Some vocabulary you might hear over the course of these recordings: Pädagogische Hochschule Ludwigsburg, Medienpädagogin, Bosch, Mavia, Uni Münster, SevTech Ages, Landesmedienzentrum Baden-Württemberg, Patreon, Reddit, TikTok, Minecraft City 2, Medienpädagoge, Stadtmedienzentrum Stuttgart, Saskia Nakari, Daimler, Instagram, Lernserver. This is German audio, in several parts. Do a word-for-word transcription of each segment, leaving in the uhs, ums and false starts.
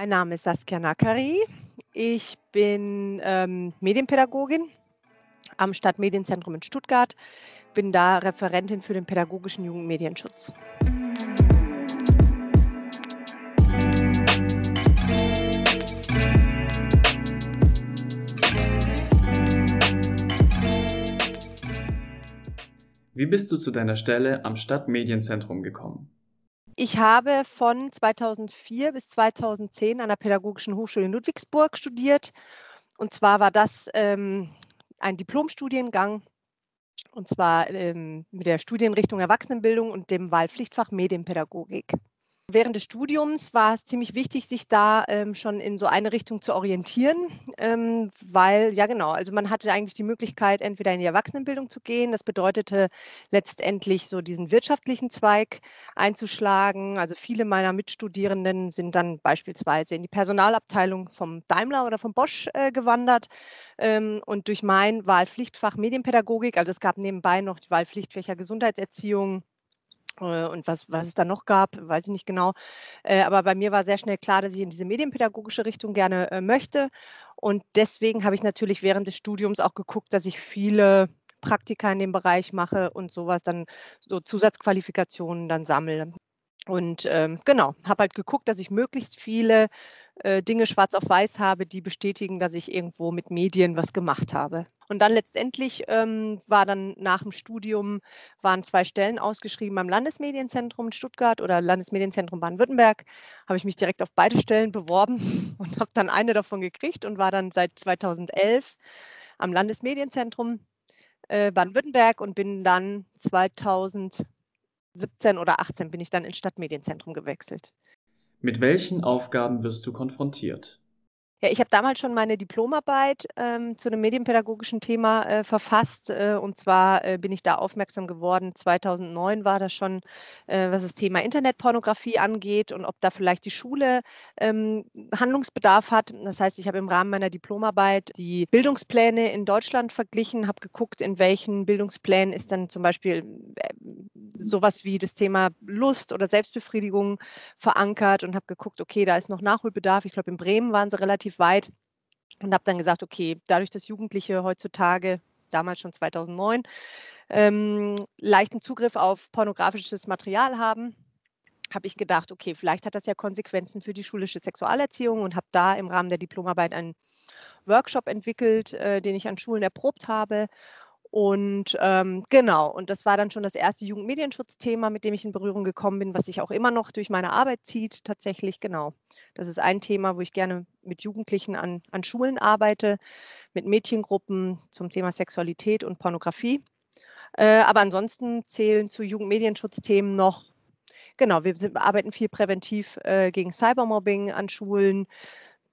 Mein Name ist Saskia Nakari. Ich bin ähm, Medienpädagogin am Stadtmedienzentrum in Stuttgart. Bin da Referentin für den pädagogischen Jugendmedienschutz. Wie bist du zu deiner Stelle am Stadtmedienzentrum gekommen? Ich habe von zweitausendvier bis zweitausendzehn an der Pädagogischen Hochschule in Ludwigsburg studiert. Und zwar war das ähm, ein Diplomstudiengang, und zwar ähm, mit der Studienrichtung Erwachsenenbildung und dem Wahlpflichtfach Medienpädagogik. Während des Studiums war es ziemlich wichtig, sich da ähm, schon in so eine Richtung zu orientieren, ähm, weil, ja genau, also man hatte eigentlich die Möglichkeit, entweder in die Erwachsenenbildung zu gehen, das bedeutete letztendlich so diesen wirtschaftlichen Zweig einzuschlagen. Also viele meiner Mitstudierenden sind dann beispielsweise in die Personalabteilung vom Daimler oder vom Bosch äh, gewandert ähm, und durch mein Wahlpflichtfach Medienpädagogik, also es gab nebenbei noch die Wahlpflichtfächer Gesundheitserziehung, und was, was es da noch gab, weiß ich nicht genau. Aber bei mir war sehr schnell klar, dass ich in diese medienpädagogische Richtung gerne möchte. Und deswegen habe ich natürlich während des Studiums auch geguckt, dass ich viele Praktika in dem Bereich mache und sowas dann, so Zusatzqualifikationen dann sammle. Und ähm, genau, habe halt geguckt, dass ich möglichst viele äh, Dinge schwarz auf weiß habe, die bestätigen, dass ich irgendwo mit Medien was gemacht habe. Und dann letztendlich ähm, war dann nach dem Studium, waren zwei Stellen ausgeschrieben am Landesmedienzentrum in Stuttgart oder Landesmedienzentrum Baden-Württemberg. Habe ich mich direkt auf beide Stellen beworben und habe dann eine davon gekriegt und war dann seit zweitausendelf am Landesmedienzentrum äh, Baden-Württemberg und bin dann zweitausendsiebzehn oder achtzehn bin ich dann ins Stadtmedienzentrum gewechselt. Mit welchen Aufgaben wirst du konfrontiert? Ja, ich habe damals schon meine Diplomarbeit ähm, zu einem medienpädagogischen Thema äh, verfasst. Äh, und zwar äh, bin ich da aufmerksam geworden. zweitausendneun war das schon, äh, was das Thema Internetpornografie angeht und ob da vielleicht die Schule ähm, Handlungsbedarf hat. Das heißt, ich habe im Rahmen meiner Diplomarbeit die Bildungspläne in Deutschland verglichen, habe geguckt, in welchen Bildungsplänen ist dann zum Beispiel äh, sowas wie das Thema Lust oder Selbstbefriedigung verankert und habe geguckt, okay, da ist noch Nachholbedarf. Ich glaube, in Bremen waren sie relativ weit und habe dann gesagt, okay, dadurch, dass Jugendliche heutzutage, damals schon zweitausendneun, ähm, leichten Zugriff auf pornografisches Material haben, habe ich gedacht, okay, vielleicht hat das ja Konsequenzen für die schulische Sexualerziehung und habe da im Rahmen der Diplomarbeit einen Workshop entwickelt, äh, den ich an Schulen erprobt habe. Und ähm, genau, und das war dann schon das erste Jugendmedienschutzthema, mit dem ich in Berührung gekommen bin, was sich auch immer noch durch meine Arbeit zieht, tatsächlich, genau. Das ist ein Thema, wo ich gerne mit Jugendlichen an, an Schulen arbeite, mit Mädchengruppen zum Thema Sexualität und Pornografie. Äh, aber ansonsten zählen zu Jugendmedienschutzthemen noch, genau, wir sind, arbeiten viel präventiv äh, gegen Cybermobbing an Schulen.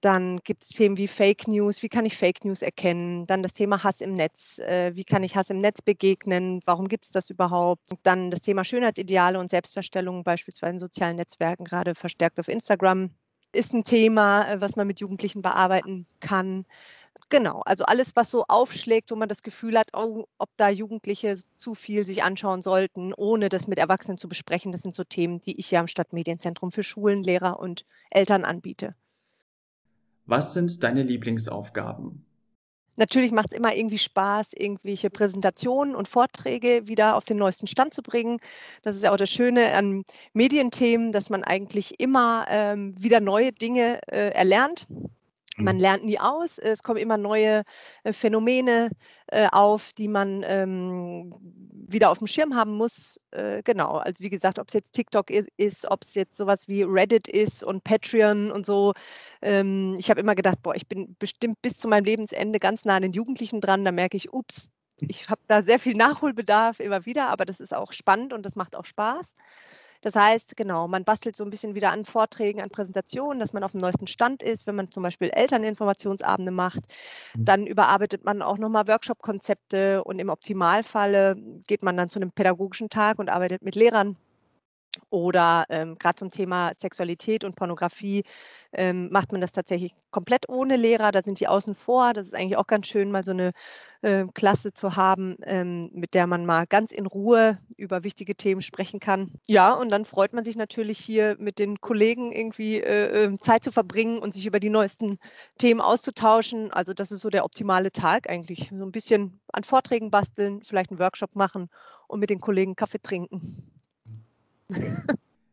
Dann gibt es Themen wie Fake News, wie kann ich Fake News erkennen? Dann das Thema Hass im Netz, äh, wie kann ich Hass im Netz begegnen? Warum gibt es das überhaupt? Und dann das Thema Schönheitsideale und Selbstdarstellung, beispielsweise in sozialen Netzwerken, gerade verstärkt auf Instagram, ist ein Thema, was man mit Jugendlichen bearbeiten kann. Genau, also alles, was so aufschlägt, wo man das Gefühl hat, oh, ob da Jugendliche zu viel sich anschauen sollten, ohne das mit Erwachsenen zu besprechen, das sind so Themen, die ich hier am Stadtmedienzentrum für Schulen, Lehrer und Eltern anbiete. Was sind deine Lieblingsaufgaben? Natürlich macht es immer irgendwie Spaß, irgendwelche Präsentationen und Vorträge wieder auf den neuesten Stand zu bringen. Das ist ja auch das Schöne an Medienthemen, dass man eigentlich immer ähm, wieder neue Dinge äh, erlernt. Man lernt nie aus, es kommen immer neue Phänomene äh, auf, die man ähm, wieder auf dem Schirm haben muss. Äh, genau, also wie gesagt, ob es jetzt TikTok ist, ob es jetzt sowas wie Reddit ist und Patreon und so. Ähm, ich habe immer gedacht, boah, ich bin bestimmt bis zu meinem Lebensende ganz nah an den Jugendlichen dran. Da merke ich, ups, ich habe da sehr viel Nachholbedarf immer wieder, aber das ist auch spannend und das macht auch Spaß. Das heißt, genau, man bastelt so ein bisschen wieder an Vorträgen, an Präsentationen, dass man auf dem neuesten Stand ist, wenn man zum Beispiel Elterninformationsabende macht. Dann überarbeitet man auch nochmal Workshop-Konzepte und im Optimalfall geht man dann zu einem pädagogischen Tag und arbeitet mit Lehrern. Oder ähm, gerade zum Thema Sexualität und Pornografie ähm, macht man das tatsächlich komplett ohne Lehrer. Da sind die außen vor. Das ist eigentlich auch ganz schön, mal so eine äh, Klasse zu haben, ähm, mit der man mal ganz in Ruhe über wichtige Themen sprechen kann. Ja, und dann freut man sich natürlich hier mit den Kollegen irgendwie äh, Zeit zu verbringen und sich über die neuesten Themen auszutauschen. Also das ist so der optimale Tag eigentlich. So ein bisschen an Vorträgen basteln, vielleicht einen Workshop machen und mit den Kollegen Kaffee trinken.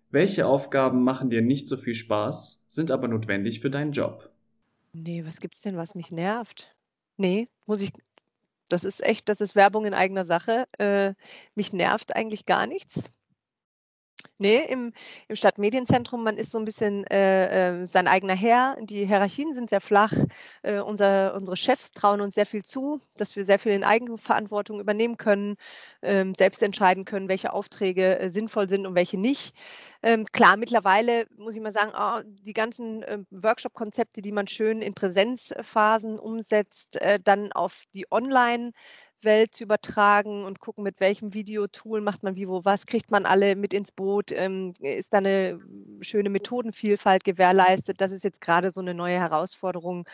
Welche Aufgaben machen dir nicht so viel Spaß, sind aber notwendig für deinen Job? Nee, was gibt's denn, was mich nervt? Nee, muss ich, das ist echt, das ist Werbung in eigener Sache. Äh, mich nervt eigentlich gar nichts. Nee, im, im Stadtmedienzentrum, man ist so ein bisschen äh, äh, sein eigener Herr. Die Hierarchien sind sehr flach. Äh, unser, unsere Chefs trauen uns sehr viel zu, dass wir sehr viel in Eigenverantwortung übernehmen können, äh, selbst entscheiden können, welche Aufträge äh, sinnvoll sind und welche nicht. Ähm, klar, mittlerweile muss ich mal sagen, oh, die ganzen äh, Workshop-Konzepte, die man schön in Präsenzphasen umsetzt, äh, dann auf die Online- Welt zu übertragen und gucken, mit welchem Videotool macht man wie, wo, was, kriegt man alle mit ins Boot, ähm, ist da eine schöne Methodenvielfalt gewährleistet. Das ist jetzt gerade so eine neue Herausforderung.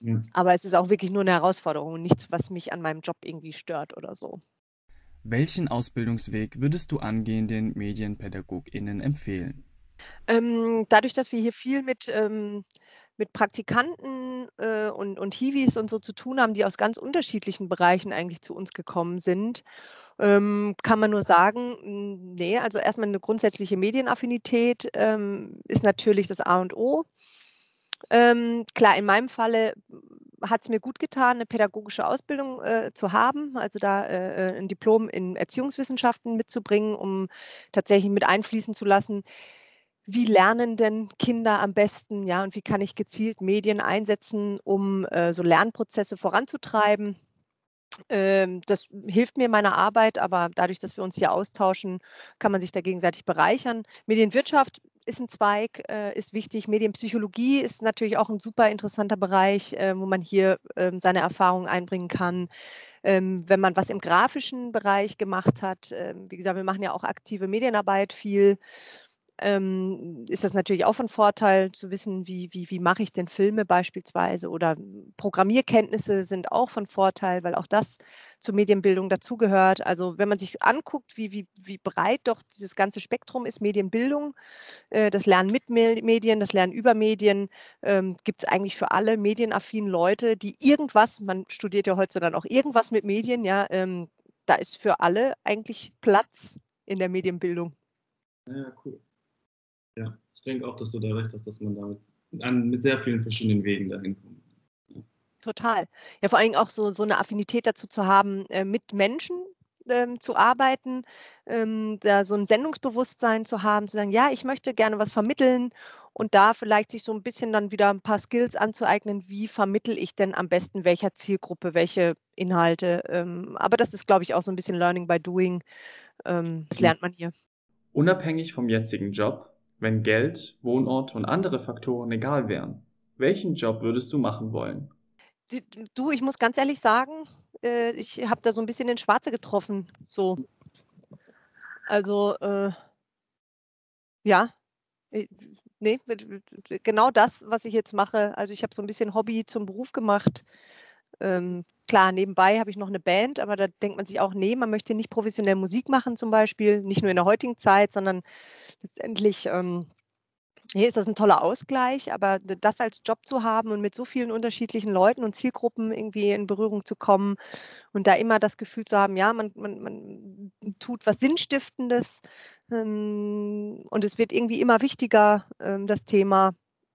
Ja. Aber es ist auch wirklich nur eine Herausforderung, nichts, was mich an meinem Job irgendwie stört oder so. Welchen Ausbildungsweg würdest du angehenden MedienpädagogInnen empfehlen? Ähm, dadurch, dass wir hier viel mit... Ähm, mit Praktikanten äh, und, und Hiwis und so zu tun haben, die aus ganz unterschiedlichen Bereichen eigentlich zu uns gekommen sind, ähm, kann man nur sagen, nee, also erstmal eine grundsätzliche Medienaffinität ähm, ist natürlich das A und O. Ähm, klar, in meinem Falle hat es mir gut getan, eine pädagogische Ausbildung äh, zu haben, also da äh, ein Diplom in Erziehungswissenschaften mitzubringen, um tatsächlich mit einfließen zu lassen, wie lernen denn Kinder am besten, ja, und wie kann ich gezielt Medien einsetzen, um äh, so Lernprozesse voranzutreiben. Ähm, das hilft mir in meiner Arbeit, aber dadurch, dass wir uns hier austauschen, kann man sich da gegenseitig bereichern. Medienwirtschaft ist ein Zweig, äh, ist wichtig. Medienpsychologie ist natürlich auch ein super interessanter Bereich, äh, wo man hier äh, seine Erfahrungen einbringen kann. Ähm, wenn man was im grafischen Bereich gemacht hat, äh, wie gesagt, wir machen ja auch aktive Medienarbeit viel, Ähm, ist das natürlich auch von Vorteil zu wissen, wie, wie, wie mache ich denn Filme beispielsweise, oder Programmierkenntnisse sind auch von Vorteil, weil auch das zur Medienbildung dazugehört. Also wenn man sich anguckt, wie, wie, wie breit doch dieses ganze Spektrum ist, Medienbildung, äh, das Lernen mit Medien, das Lernen über Medien, ähm, gibt es eigentlich für alle medienaffinen Leute, die irgendwas, man studiert ja heutzutage auch irgendwas mit Medien, ja, ähm, da ist für alle eigentlich Platz in der Medienbildung. Ja, cool. Ja, ich denke auch, dass du da recht hast, dass man damit an, mit sehr vielen verschiedenen Wegen dahin kommt. Ja. Total. Ja, vor allem auch so, so eine Affinität dazu zu haben, äh, mit Menschen ähm, zu arbeiten, ähm, da so ein Sendungsbewusstsein zu haben, zu sagen, ja, ich möchte gerne was vermitteln und da vielleicht sich so ein bisschen dann wieder ein paar Skills anzueignen, wie vermittle ich denn am besten welcher Zielgruppe, welche Inhalte. Ähm, aber das ist, glaube ich, auch so ein bisschen Learning by Doing. Ähm, das lernt man hier. Unabhängig vom jetzigen Job, wenn Geld, Wohnort und andere Faktoren egal wären, welchen Job würdest du machen wollen? Du, ich muss ganz ehrlich sagen, ich habe da so ein bisschen den Schwarze getroffen. So. Also, äh, ja, nee, genau das, was ich jetzt mache. Also ich habe so ein bisschen Hobby zum Beruf gemacht. Ähm, klar, nebenbei habe ich noch eine Band, aber da denkt man sich auch, nee, man möchte nicht professionell Musik machen zum Beispiel, nicht nur in der heutigen Zeit, sondern letztendlich ähm, hier ist das ein toller Ausgleich, aber das als Job zu haben und mit so vielen unterschiedlichen Leuten und Zielgruppen irgendwie in Berührung zu kommen und da immer das Gefühl zu haben, ja, man, man, man tut was Sinnstiftendes ähm, und es wird irgendwie immer wichtiger, ähm, das Thema.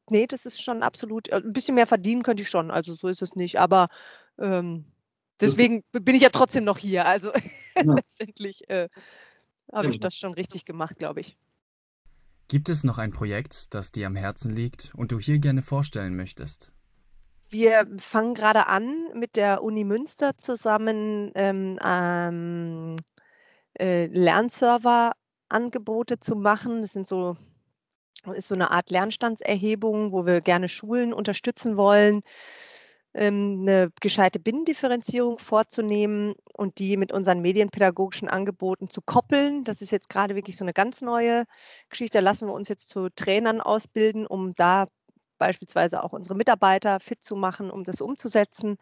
Nee, das ist schon absolut, ein bisschen mehr verdienen könnte ich schon, also so ist es nicht, aber ähm, deswegen bin ich ja trotzdem noch hier, also ja. Letztendlich äh, habe ich das schon richtig gemacht, glaube ich. Gibt es noch ein Projekt, das dir am Herzen liegt und du hier gerne vorstellen möchtest? Wir fangen gerade an mit der Uni Münster zusammen ähm, ähm, äh, Lernserver-Angebote zu machen, das sind so... ist so eine Art Lernstandserhebung, wo wir gerne Schulen unterstützen wollen, ähm, eine gescheite Binnendifferenzierung vorzunehmen und die mit unseren medienpädagogischen Angeboten zu koppeln. Das ist jetzt gerade wirklich so eine ganz neue Geschichte. Da lassen wir uns jetzt zu Trainern ausbilden, um da beispielsweise auch unsere Mitarbeiter fit zu machen, um das umzusetzen.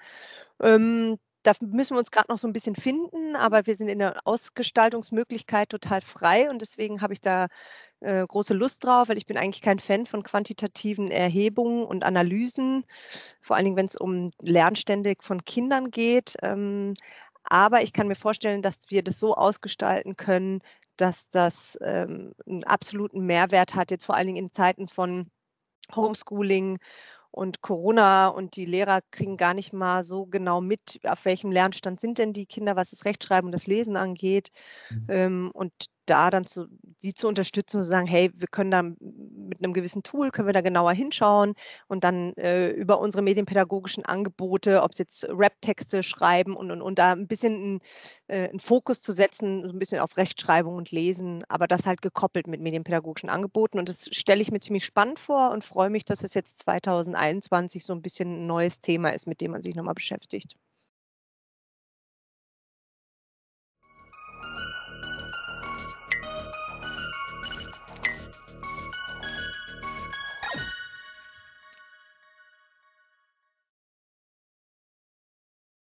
Ähm, Da müssen wir uns gerade noch so ein bisschen finden, aber wir sind in der Ausgestaltungsmöglichkeit total frei und deswegen habe ich da äh, große Lust drauf, weil ich bin eigentlich kein Fan von quantitativen Erhebungen und Analysen, vor allen Dingen, wenn es um Lernstände von Kindern geht. Ähm, aber ich kann mir vorstellen, dass wir das so ausgestalten können, dass das ähm, einen absoluten Mehrwert hat, jetzt vor allen Dingen in Zeiten von Homeschooling und Corona, und die Lehrer kriegen gar nicht mal so genau mit, auf welchem Lernstand sind denn die Kinder, was das Rechtschreiben und das Lesen angeht. Mhm. Und da dann zu, sie zu unterstützen und zu sagen, hey, wir können da mit einem gewissen Tool, können wir da genauer hinschauen und dann äh, über unsere medienpädagogischen Angebote, ob es jetzt Rap-Texte schreiben und, und, und da ein bisschen äh, einen Fokus zu setzen, so ein bisschen auf Rechtschreibung und Lesen, aber das halt gekoppelt mit medienpädagogischen Angeboten. Und das stelle ich mir ziemlich spannend vor und freue mich, dass es jetzt zweitausendeinundzwanzig so ein bisschen ein neues Thema ist, mit dem man sich nochmal beschäftigt.